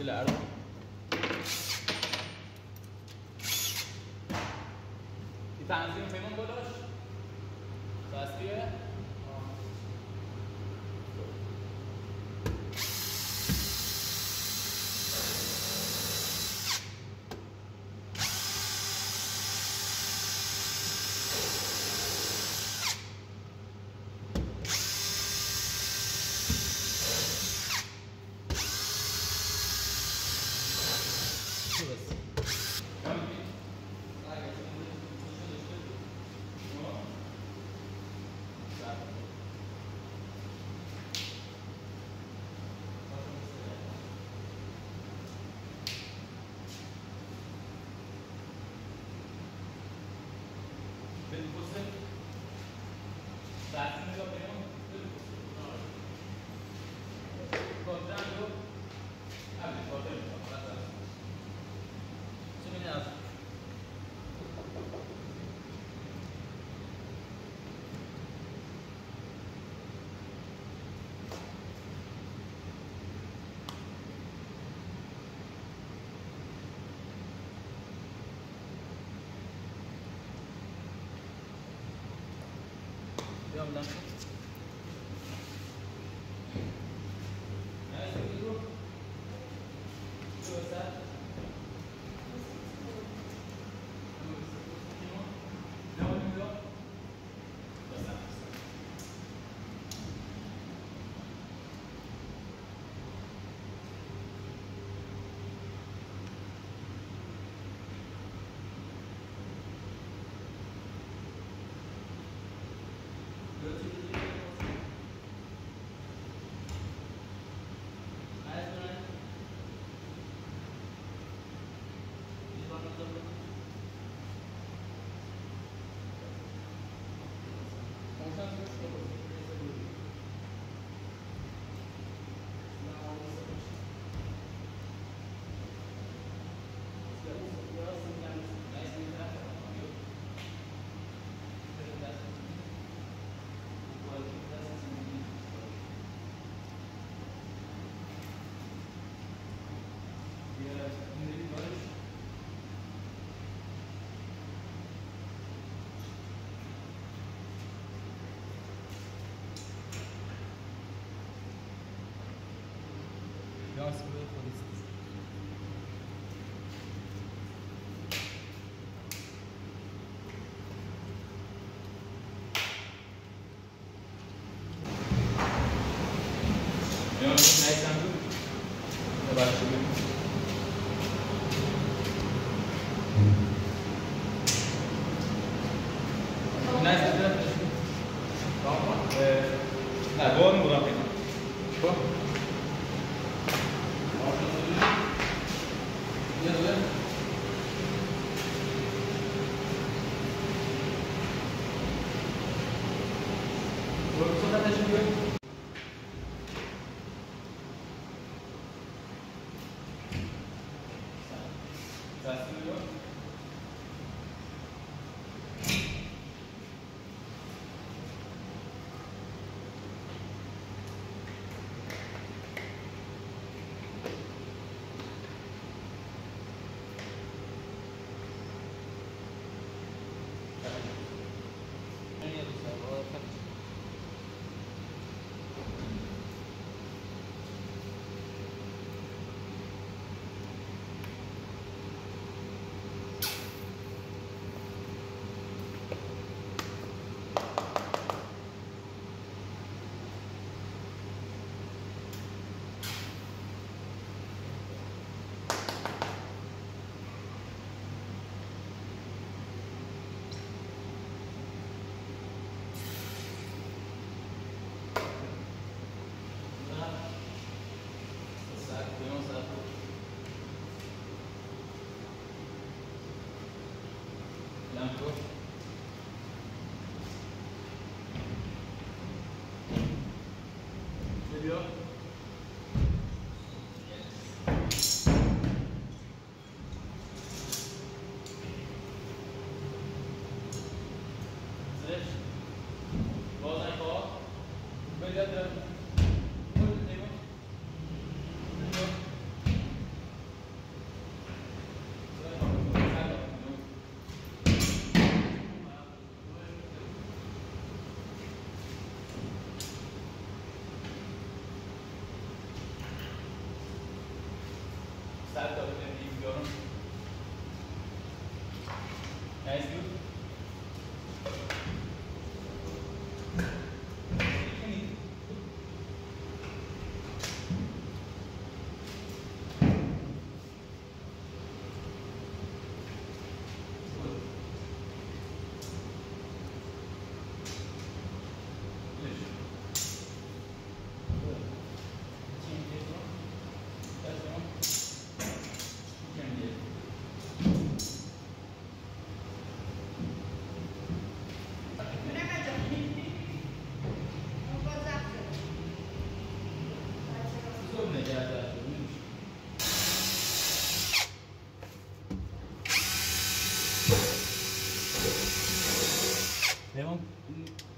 Claro. Y tanzim memon bolaş. Tasfiye. La bonne ou rapide? Quoi?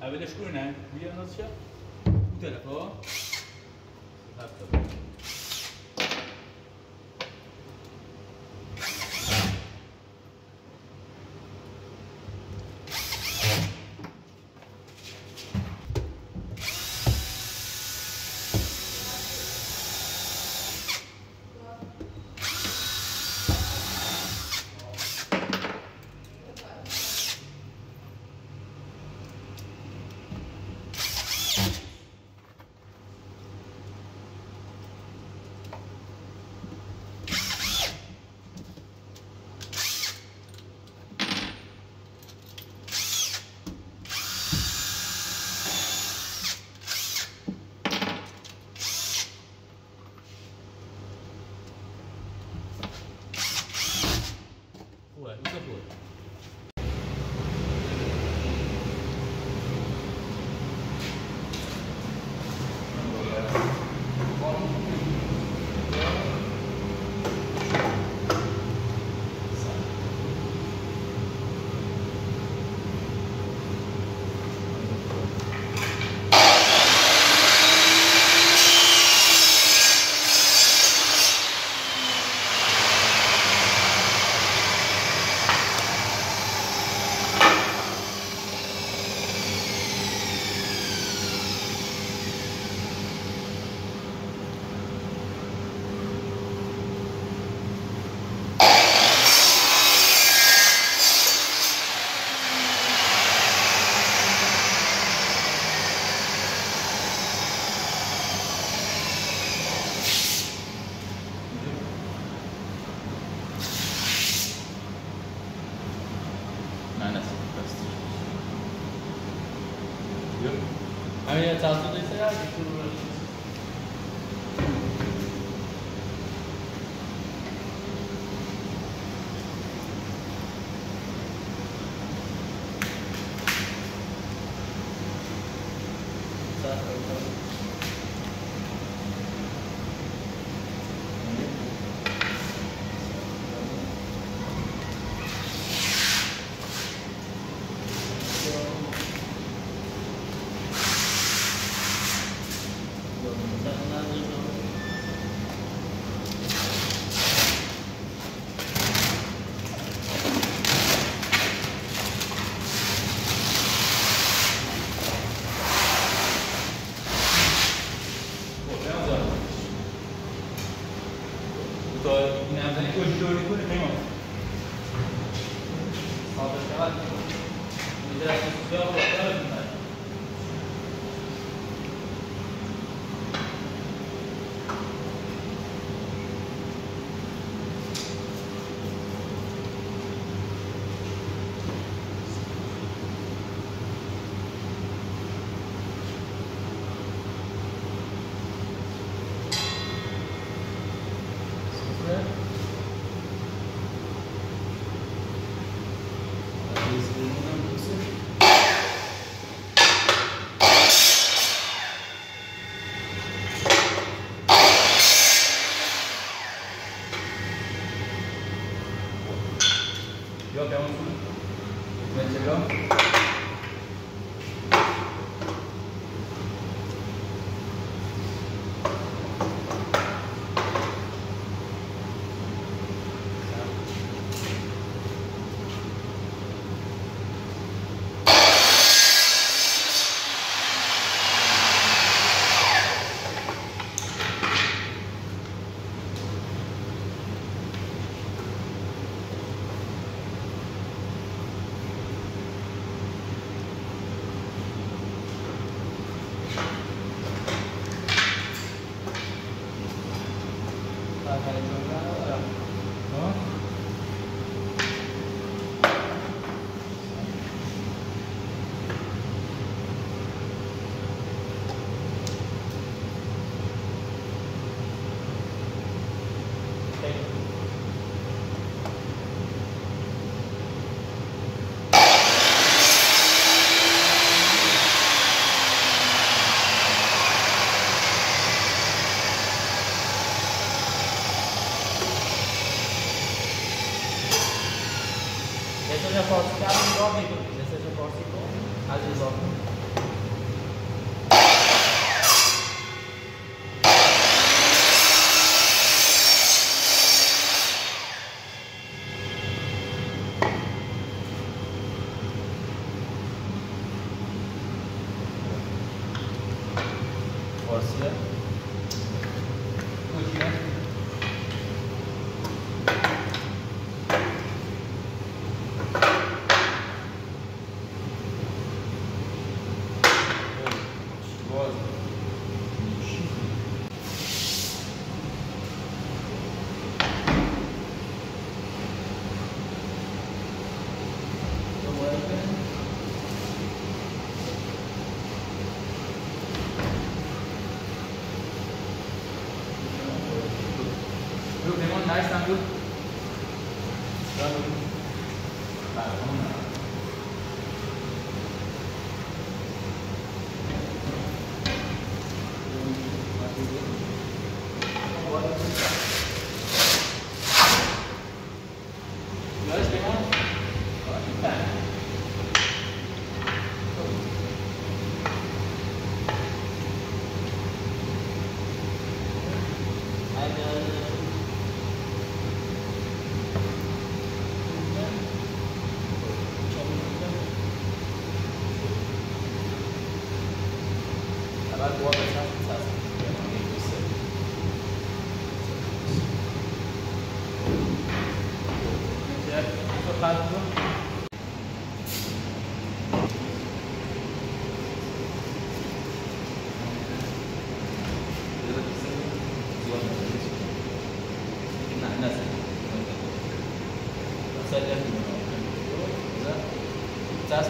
Avete scuola? Qui è non c'è? Tutte le po'? Esatto. Yep. I mean, that's also they say, I just do it. That's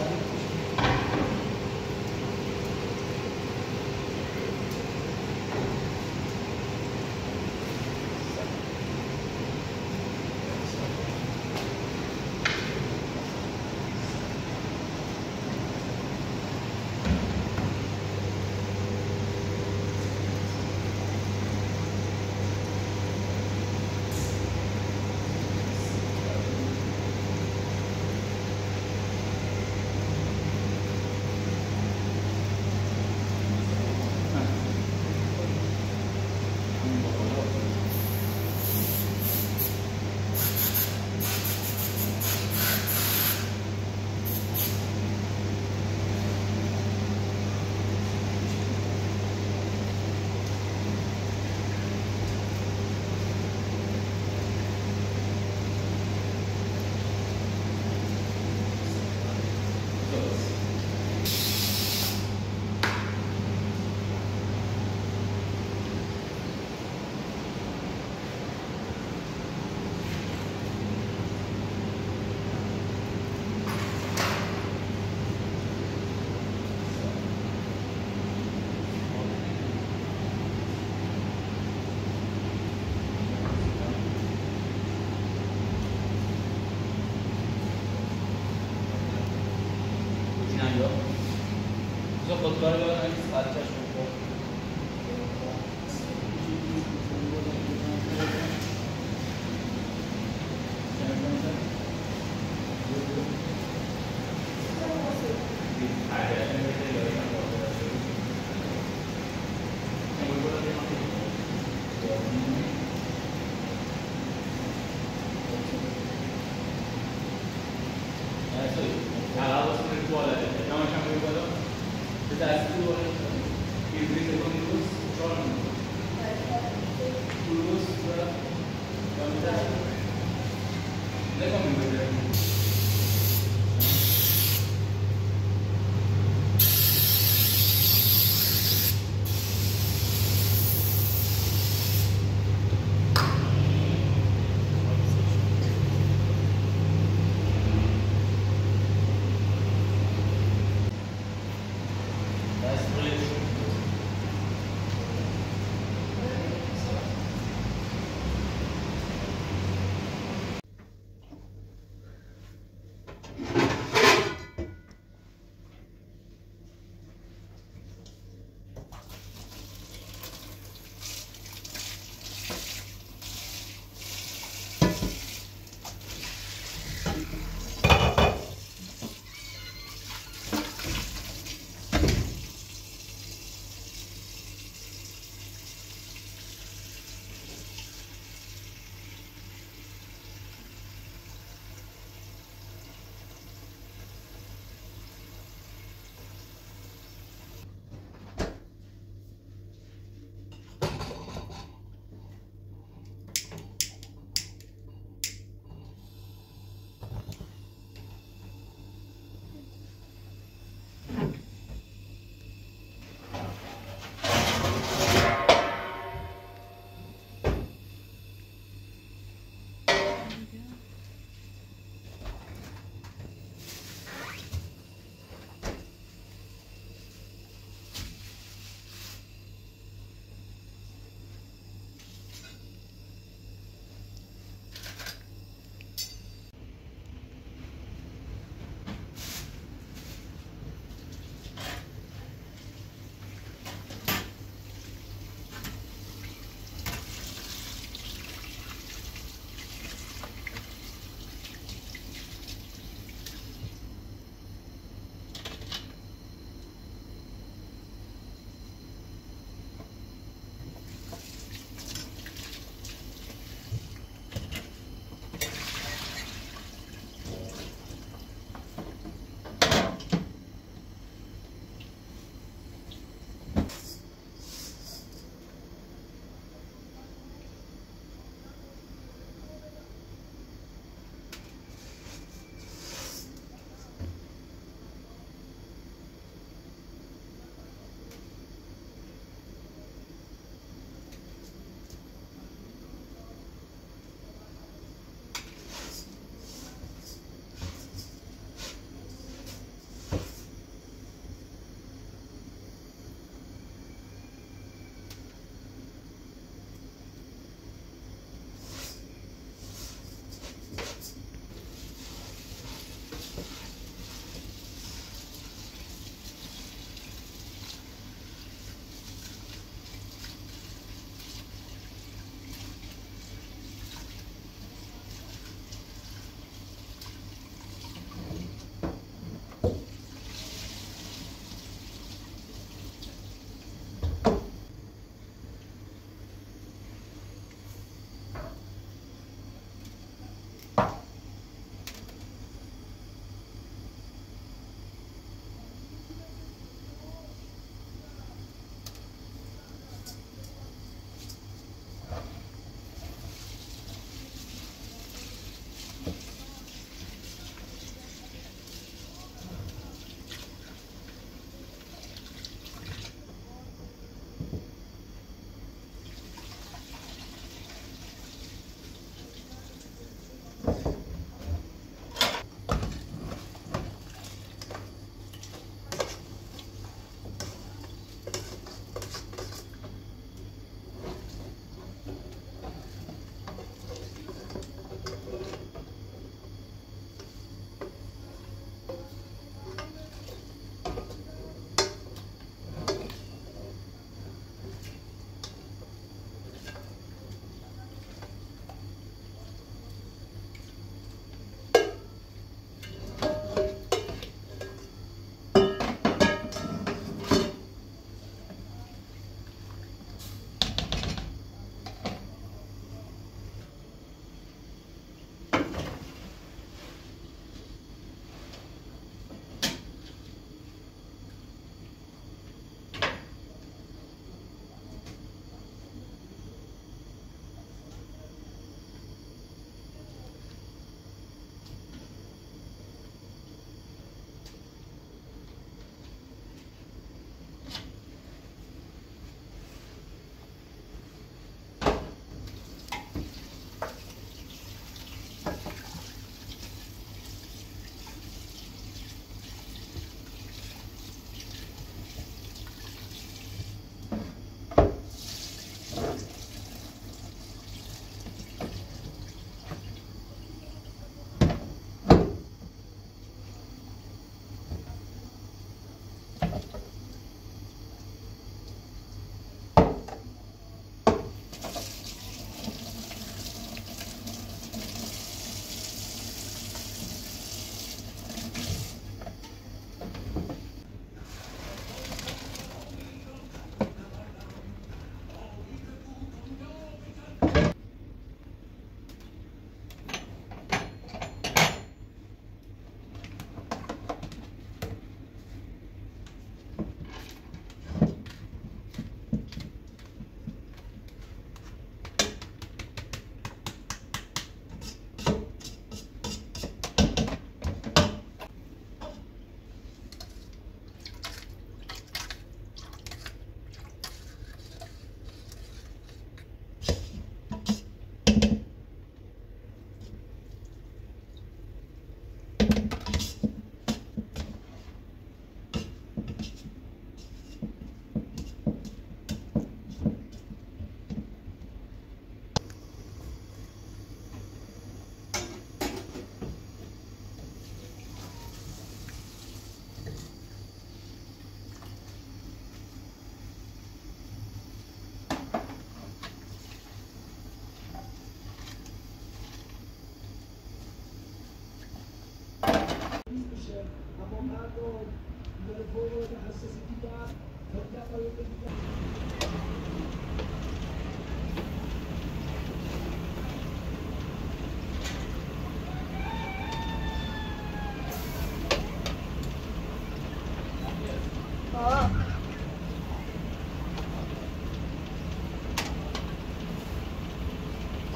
Anglo. So Bulgaria and its culture should go.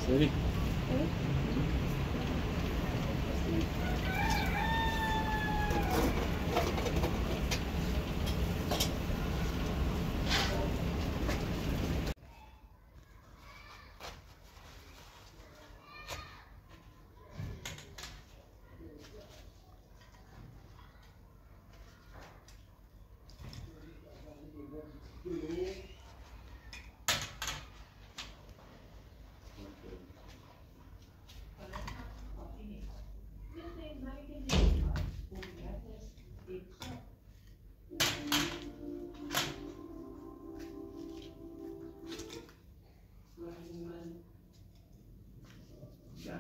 Ready?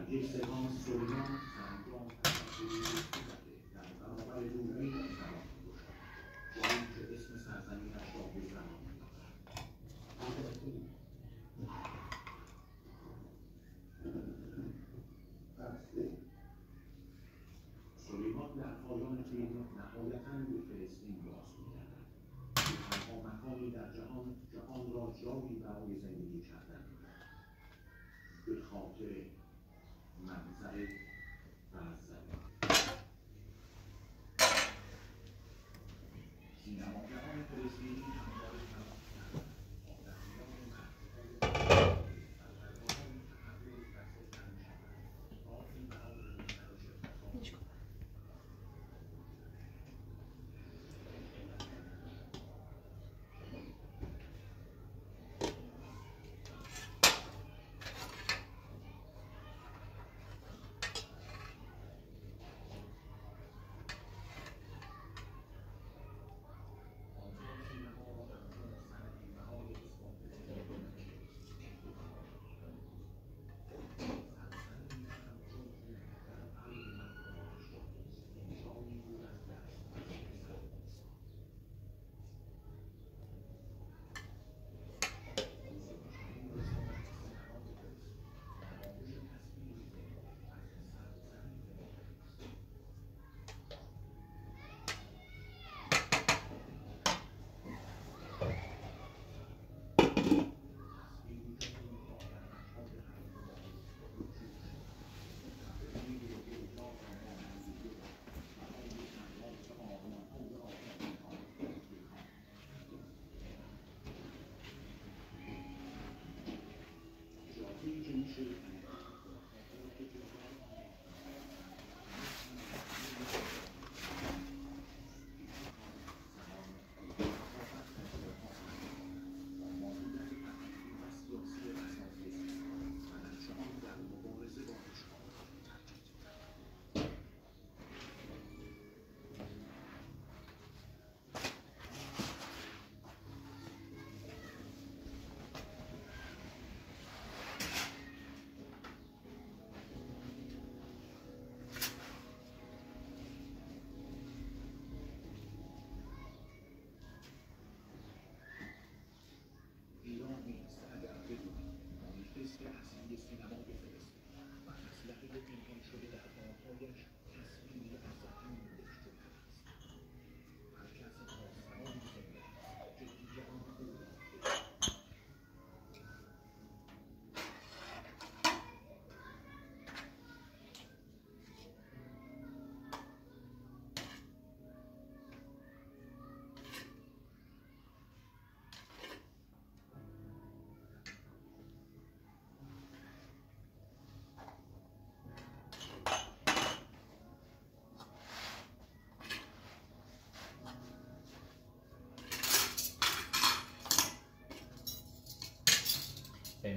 It's a long story.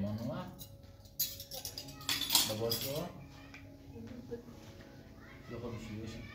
Manual, laboratório, de